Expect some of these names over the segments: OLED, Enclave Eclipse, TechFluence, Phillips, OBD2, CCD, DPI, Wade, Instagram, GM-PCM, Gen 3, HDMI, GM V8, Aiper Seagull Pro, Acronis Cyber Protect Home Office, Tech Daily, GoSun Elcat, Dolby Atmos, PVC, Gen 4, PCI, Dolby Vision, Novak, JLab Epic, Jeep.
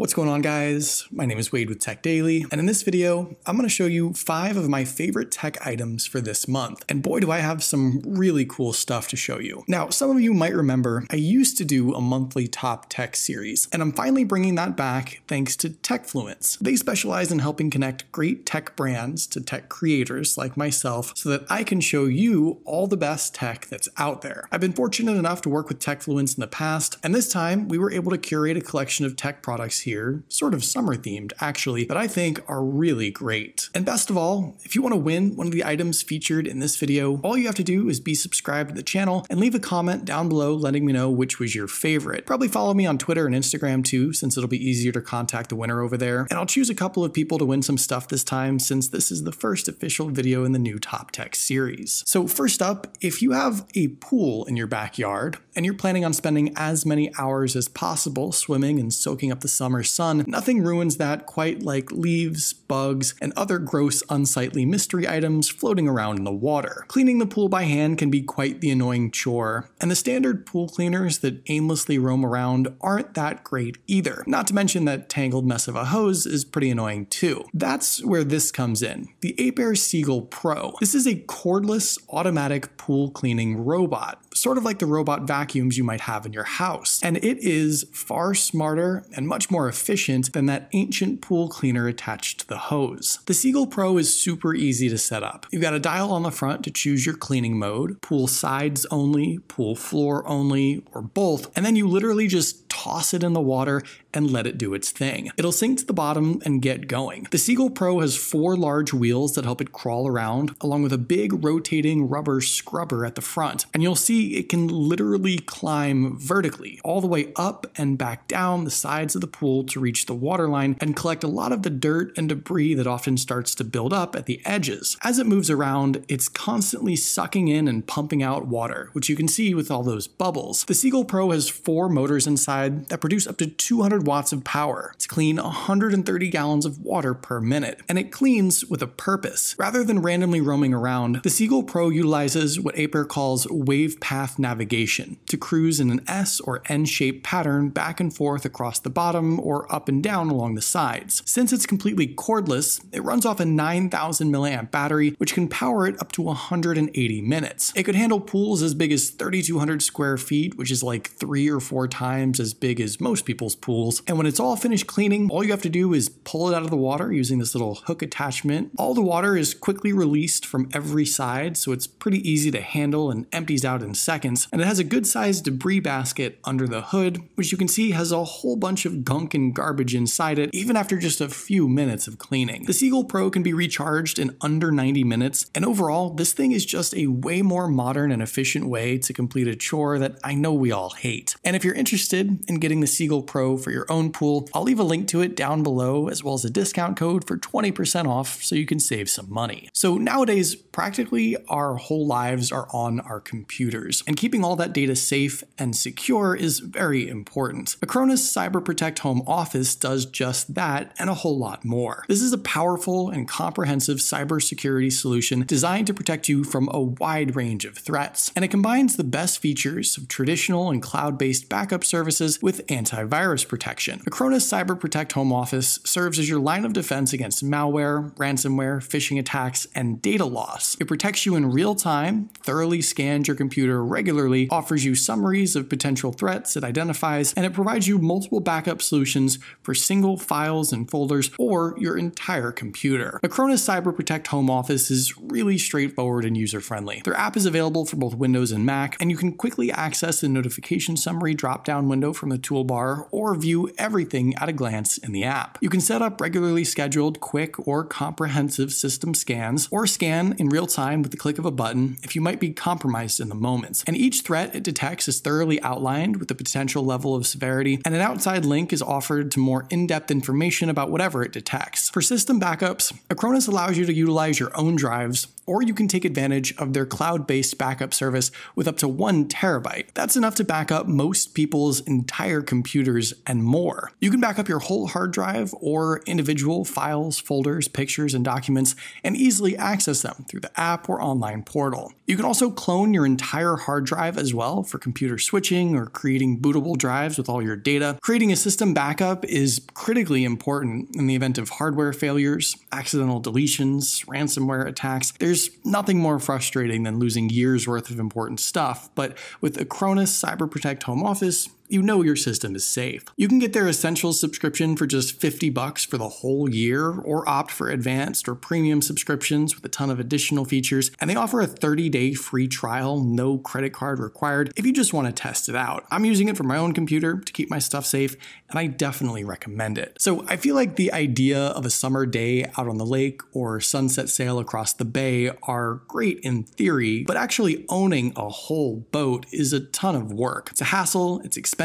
What's going on, guys? My name is Wade with Tech Daily, and in this video, I'm going to show you 5 of my favorite tech items for this month. And boy, do I have some really cool stuff to show you. Now, some of you might remember I used to do a monthly top tech series, and I'm finally bringing that back thanks to TechFluence. They specialize in helping connect great tech brands to tech creators like myself so that I can show you all the best tech that's out there. I've been fortunate enough to work with TechFluence in the past, and this time we were able to curate a collection of tech products here. Sort of summer themed actually, that I think are really great. And best of all, if you want to win one of the items featured in this video, all you have to do is be subscribed to the channel and leave a comment down below letting me know which was your favorite. Probably follow me on Twitter and Instagram too, since it'll be easier to contact the winner over there. And I'll choose a couple of people to win some stuff this time, since this is the first official video in the new Top Tech series. So first up, if you have a pool in your backyard and you're planning on spending as many hours as possible swimming and soaking up the summer sun, nothing ruins that quite like leaves, bugs, and other gross, unsightly mystery items floating around in the water. Cleaning the pool by hand can be quite the annoying chore, and the standard pool cleaners that aimlessly roam around aren't that great either. Not to mention that tangled mess of a hose is pretty annoying too. That's where this comes in, the Aiper Seagull Pro. This is a cordless automatic pool cleaning robot, sort of like the robot vacuums you might have in your house, and it is far smarter and much more efficient than that ancient pool cleaner attached to the hose. The Seagull Pro is super easy to set up. You've got a dial on the front to choose your cleaning mode, pool sides only, pool floor only, or both, and then you literally just toss it in the water and let it do its thing. It'll sink to the bottom and get going. The Seagull Pro has 4 large wheels that help it crawl around, along with a big rotating rubber scrubber at the front, and you'll see it can literally climb vertically, all the way up and back down the sides of the pool to reach the waterline and collect a lot of the dirt and debris that often starts to build up at the edges. As it moves around, it's constantly sucking in and pumping out water, which you can see with all those bubbles. The Seagull Pro has 4 motors inside that produce up to 200 watts of power to clean 130 gallons of water per minute, and it cleans with a purpose. Rather than randomly roaming around, the Seagull Pro utilizes what Aiper calls wave path navigation to cruise in an S or N-shaped pattern back and forth across the bottom or up and down along the sides. Since it's completely cordless, it runs off a 9,000 milliamp battery, which can power it up to 180 minutes. It could handle pools as big as 3,200 square feet, which is like 3 or 4 times as big as most people's pools. And when it's all finished cleaning, all you have to do is pull it out of the water using this little hook attachment. All the water is quickly released from every side, so it's pretty easy to handle and empties out in seconds. And it has a good-sized debris basket under the hood, which you can see has a whole bunch of gunk and garbage inside it, even after just a few minutes of cleaning. The Seagull Pro can be recharged in under 90 minutes, and overall, this thing is just a way more modern and efficient way to complete a chore that I know we all hate. And if you're interested in getting the Seagull Pro for your own pool, I'll leave a link to it down below, as well as a discount code for 20% off so you can save some money. So nowadays, practically our whole lives are on our computers, and keeping all that data safe and secure is very important. Acronis Cyber Protect Home Office does just that and a whole lot more. This is a powerful and comprehensive cybersecurity solution designed to protect you from a wide range of threats, and it combines the best features of traditional and cloud-based backup services with antivirus protection. Acronis Cyber Protect Home Office serves as your line of defense against malware, ransomware, phishing attacks, and data loss. It protects you in real time, thoroughly scans your computer regularly, offers you summaries of potential threats it identifies, and it provides you multiple backup solutions for single files and folders or your entire computer. Acronis Cyber Protect Home Office is really straightforward and user-friendly. Their app is available for both Windows and Mac, and you can quickly access the notification summary drop-down window from the toolbar or view everything at a glance in the app. You can set up regularly scheduled, quick, or comprehensive system scans, or scan in real time with the click of a button if you might be compromised in the moment. And each threat it detects is thoroughly outlined with the potential level of severity, and an outside link is offered to more in-depth information about whatever it detects. For system backups, Acronis allows you to utilize your own drives or you can take advantage of their cloud-based backup service with up to 1 terabyte. That's enough to back up most people's entire computers and more. You can back up your whole hard drive or individual files, folders, pictures, and documents, and easily access them through the app or online portal. You can also clone your entire hard drive as well for computer switching or creating bootable drives with all your data. Creating a system backup is critically important in the event of hardware failures, accidental deletions, ransomware attacks. There's nothing more frustrating than losing years worth of important stuff, but with Acronis Cyber Protect Home Office, you know your system is safe. You can get their Essentials subscription for just $50 for the whole year, or opt for advanced or premium subscriptions with a ton of additional features, and they offer a 30-day free trial, no credit card required, if you just want to test it out. I'm using it for my own computer to keep my stuff safe, and I definitely recommend it. So I feel like the idea of a summer day out on the lake or sunset sail across the bay are great in theory, but actually owning a whole boat is a ton of work. It's a hassle, it's expensive,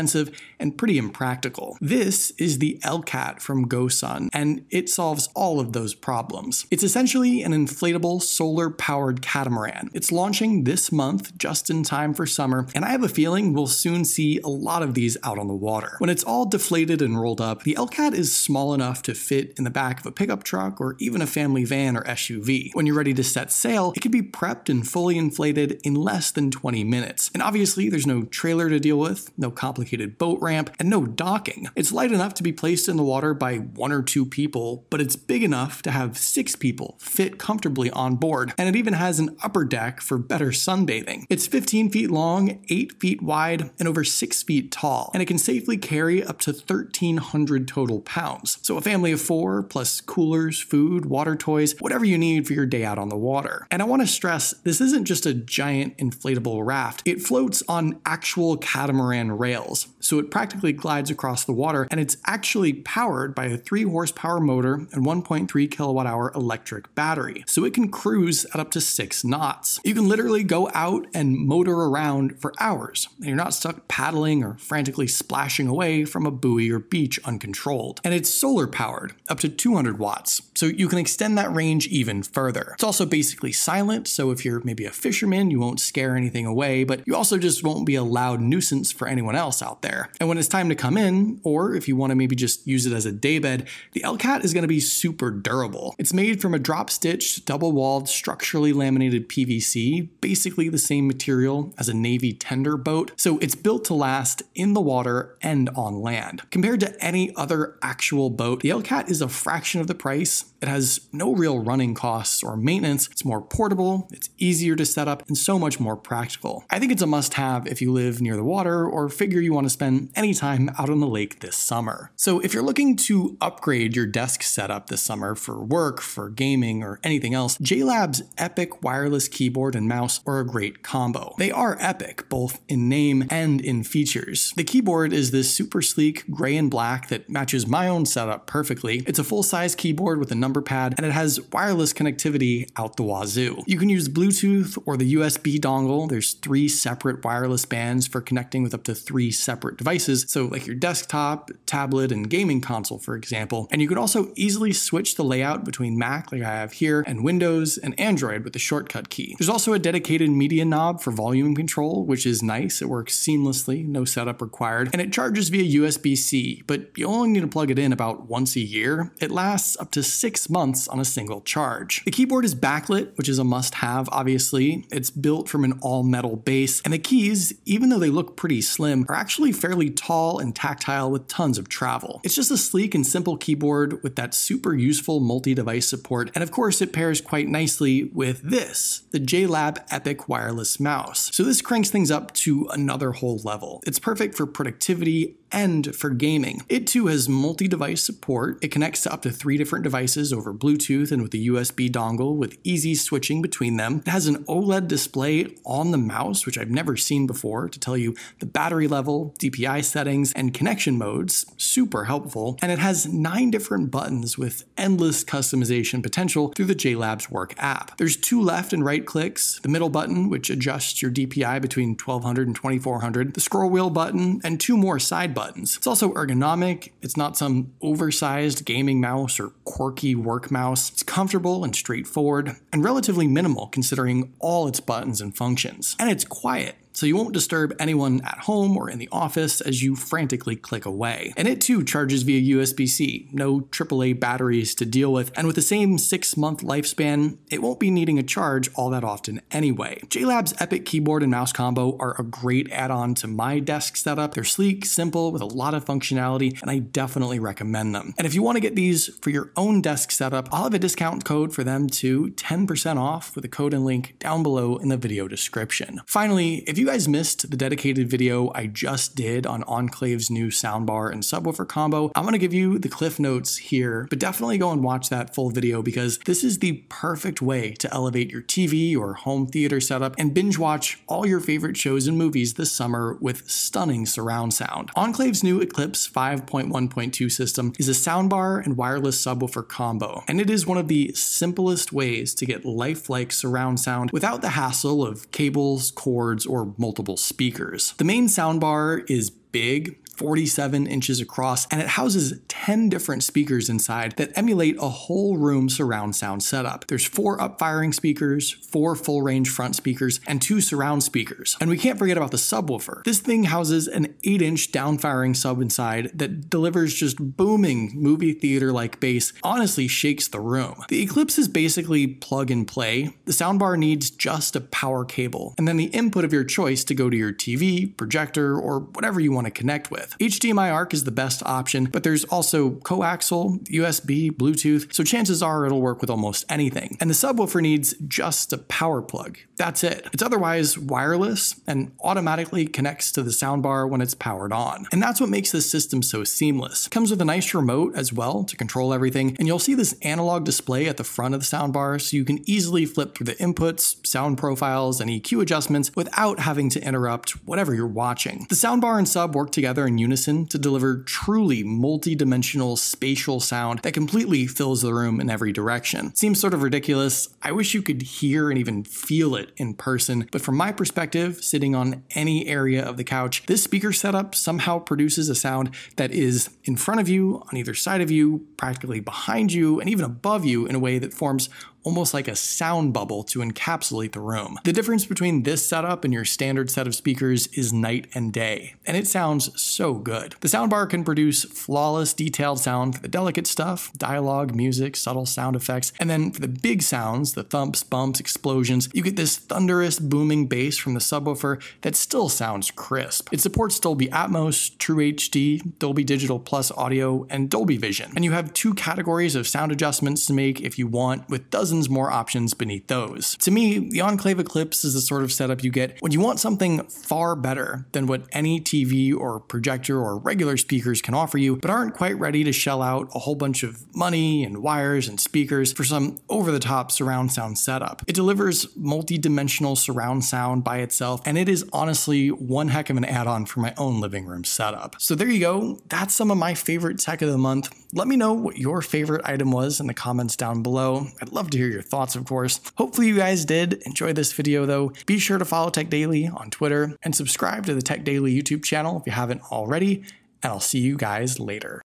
and pretty impractical. This is the Elcat from GoSun, and it solves all of those problems. It's essentially an inflatable solar-powered catamaran. It's launching this month, just in time for summer, and I have a feeling we'll soon see a lot of these out on the water. When it's all deflated and rolled up, the Elcat is small enough to fit in the back of a pickup truck or even a family van or SUV. When you're ready to set sail, it can be prepped and fully inflated in less than 20 minutes. And obviously, there's no trailer to deal with, no complicated boat ramp, and no docking. It's light enough to be placed in the water by 1 or 2 people, but it's big enough to have 6 people fit comfortably on board, and it even has an upper deck for better sunbathing. It's 15 feet long, 8 feet wide, and over 6 feet tall, and it can safely carry up to 1,300 total pounds. So a family of 4, plus coolers, food, water toys, whatever you need for your day out on the water. And I want to stress, this isn't just a giant inflatable raft. It floats on actual catamaran rails, so it practically glides across the water, and it's actually powered by a 3-horsepower motor and 1.3 kilowatt-hour electric battery, so it can cruise at up to 6 knots. You can literally go out and motor around for hours, and you're not stuck paddling or frantically splashing away from a buoy or beach uncontrolled. And it's solar-powered, up to 200 watts, so you can extend that range even further. It's also basically silent, so if you're maybe a fisherman, you won't scare anything away, but you also just won't be a loud nuisance for anyone else out there. And when it's time to come in, or if you want to maybe just use it as a daybed, the Elcat is going to be super durable. It's made from a drop-stitched, double-walled, structurally laminated PVC, basically the same material as a Navy tender boat, so it's built to last in the water and on land. Compared to any other actual boat, the Elcat is a fraction of the price. It has no real running costs or maintenance. It's more portable, it's easier to set up, and so much more practical. I think it's a must-have if you live near the water or figure you want to spend any time out on the lake this summer. So if you're looking to upgrade your desk setup this summer for work, for gaming, or anything else, JLab's Epic wireless keyboard and mouse are a great combo. They are Epic, both in name and in features. The keyboard is this super sleek gray and black that matches my own setup perfectly. It's a full-size keyboard with a number pad, and it has wireless connectivity out the wazoo. You can use Bluetooth or the USB dongle. There's 3 separate wireless bands for connecting with up to 3 separate devices, so like your desktop, tablet, and gaming console, for example. And you can also easily switch the layout between Mac, like I have here, and Windows and Android with the shortcut key. There's also a dedicated media knob for volume control, which is nice. It works seamlessly, no setup required, and it charges via USB-C, but you only need to plug it in about once a year. It lasts up to 6 months on a single charge. The keyboard is backlit, which is a must-have, obviously. It's built from an all-metal base, and the keys, even though they look pretty slim, are actually fairly tall and tactile with tons of travel. It's just a sleek and simple keyboard with that super useful multi-device support, and of course it pairs quite nicely with this, the JLab Epic wireless mouse. So this cranks things up to another whole level. It's perfect for productivity and for gaming. It too has multi-device support. It connects to up to 3 different devices over Bluetooth and with a USB dongle with easy switching between them. It has an OLED display on the mouse, which I've never seen before, to tell you the battery level, DPI settings, and connection modes, super helpful. And it has 9 different buttons with endless customization potential through the JLab's Work app. There's 2 left and right clicks, the middle button, which adjusts your DPI between 1200 and 2400, the scroll wheel button, and 2 more side buttons. buttons. It's also ergonomic. It's not some oversized gaming mouse or quirky work mouse. It's comfortable and straightforward and relatively minimal considering all its buttons and functions. And it's quiet, so you won't disturb anyone at home or in the office as you frantically click away. And it too charges via USB-C, no AAA batteries to deal with, and with the same 6-month lifespan, it won't be needing a charge all that often anyway. JLab's Epic keyboard and mouse combo are a great add-on to my desk setup. They're sleek, simple, with a lot of functionality, and I definitely recommend them. And if you want to get these for your own desk setup, I'll have a discount code for them too, 10% off, with a code and link down below in the video description. Finally, if you guys missed the dedicated video I just did on Enclave's new soundbar and subwoofer combo, I'm gonna give you the cliff notes here, but definitely go and watch that full video because this is the perfect way to elevate your TV or home theater setup and binge watch all your favorite shows and movies this summer with stunning surround sound. Enclave's new Eclipse 5.1.2 system is a soundbar and wireless subwoofer combo, and it is one of the simplest ways to get lifelike surround sound without the hassle of cables, cords, or multiple speakers. The main soundbar is big, 47 inches across, and it houses 10 different speakers inside that emulate a whole room surround sound setup. There's 4 up-firing speakers, 4 full-range front speakers, and 2 surround speakers. And we can't forget about the subwoofer. This thing houses an 8-inch down-firing sub inside that delivers just booming movie theater-like bass, honestly shakes the room. The Eclipse is basically plug and play. The soundbar needs just a power cable, and then the input of your choice to go to your TV, projector, or whatever you want to connect with. HDMI ARC is the best option, but there's also coaxial, USB, Bluetooth, so chances are it'll work with almost anything. And the subwoofer needs just a power plug. That's it. It's otherwise wireless and automatically connects to the soundbar when it's powered on. And that's what makes this system so seamless. It comes with a nice remote as well to control everything, and you'll see this analog display at the front of the soundbar so you can easily flip through the inputs, sound profiles, and EQ adjustments without having to interrupt whatever you're watching. The soundbar and sub work together in unison to deliver truly multi-dimensional spatial sound that completely fills the room in every direction. Seems sort of ridiculous. I wish you could hear and even feel it in person, but from my perspective, sitting on any area of the couch, this speaker setup somehow produces a sound that is in front of you, on either side of you, practically behind you, and even above you in a way that forms almost like a sound bubble to encapsulate the room. The difference between this setup and your standard set of speakers is night and day, and it sounds so good. The soundbar can produce flawless, detailed sound for the delicate stuff, dialogue, music, subtle sound effects, and then for the big sounds, the thumps, bumps, explosions, you get this thunderous, booming bass from the subwoofer that still sounds crisp. It supports Dolby Atmos, True HD, Dolby Digital Plus Audio, and Dolby Vision, and you have 2 categories of sound adjustments to make if you want, with dozens more options beneath those. To me, the Enclave Eclipse is the sort of setup you get when you want something far better than what any TV or projector or regular speakers can offer you, but aren't quite ready to shell out a whole bunch of money and wires and speakers for some over-the-top surround sound setup. It delivers multi-dimensional surround sound by itself, and it is honestly one heck of an add-on for my own living room setup. So there you go. That's some of my favorite tech of the month. Let me know what your favorite item was in the comments down below. I'd love to hear your thoughts, of course. Hopefully you guys did enjoy this video though. Be sure to follow Tech Daily on Twitter and subscribe to the Tech Daily YouTube channel if you haven't already, and I'll see you guys later.